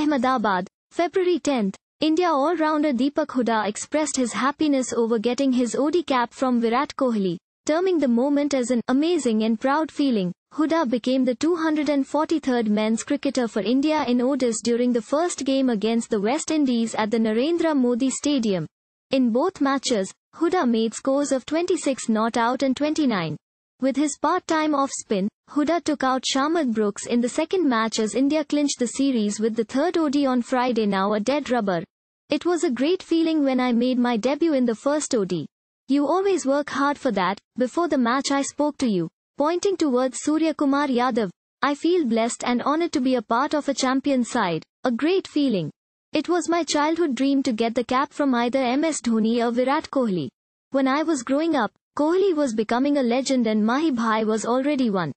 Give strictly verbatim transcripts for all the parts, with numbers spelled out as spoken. Ahmedabad, February tenth, India all-rounder Deepak Hooda expressed his happiness over getting his O D cap from Virat Kohli, terming the moment as an amazing and proud feeling. Hooda became the two hundred forty-third men's cricketer for India in O Ds during the first game against the West Indies at the Narendra Modi Stadium. In both matches, Hooda made scores of twenty-six not out and twenty-nine. With his part-time off-spin, Hooda took out Shamarh Brooks in the second match as India clinched the series with the third O D on Friday, now a dead rubber. "It was a great feeling when I made my debut in the first O D. You always work hard for that. Before the match I spoke to you, pointing towards Suryakumar Yadav. I feel blessed and honored to be a part of a champion side. A great feeling. It was my childhood dream to get the cap from either M S Dhoni or Virat Kohli. When I was growing up, Kohli was becoming a legend and Mahi Bhai was already one.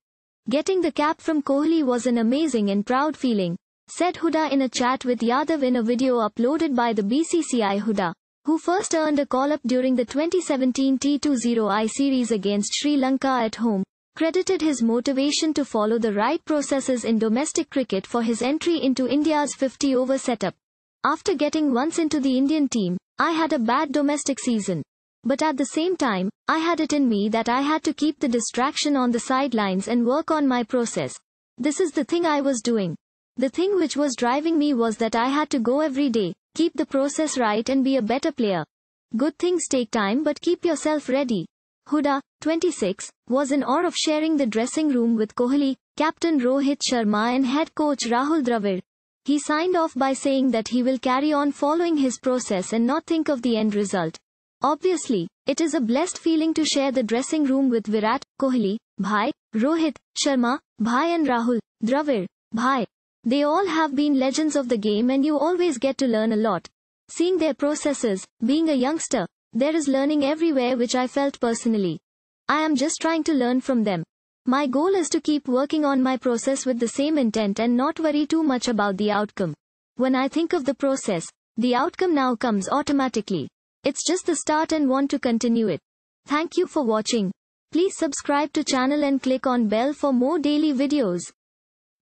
Getting the cap from Kohli was an amazing and proud feeling," said Hooda in a chat with Yadav in a video uploaded by the B C C I. Hooda, who first earned a call-up during the twenty seventeen T twenty I series against Sri Lanka at home, credited his motivation to follow the right processes in domestic cricket for his entry into India's fifty-over setup. "After getting once into the Indian team, I had a bad domestic season. But at the same time, I had it in me that I had to keep the distraction on the sidelines and work on my process. This is the thing I was doing. The thing which was driving me was that I had to go every day, keep the process right and be a better player. Good things take time, but keep yourself ready." Hooda, twenty-six, was in awe of sharing the dressing room with Kohli, captain Rohit Sharma and head coach Rahul Dravid. He signed off by saying that he will carry on following his process and not think of the end result. "Obviously, it is a blessed feeling to share the dressing room with Virat, Kohli, Bhai, Rohit, Sharma, Bhai and Rahul, Dravid, Bhai. They all have been legends of the game and you always get to learn a lot. Seeing their processes, being a youngster, there is learning everywhere which I felt personally. I am just trying to learn from them. My goal is to keep working on my process with the same intent and not worry too much about the outcome. When I think of the process, the outcome now comes automatically. It's just the start and want to continue it." Thank you for watching. Please subscribe to channel and click on bell for more daily videos.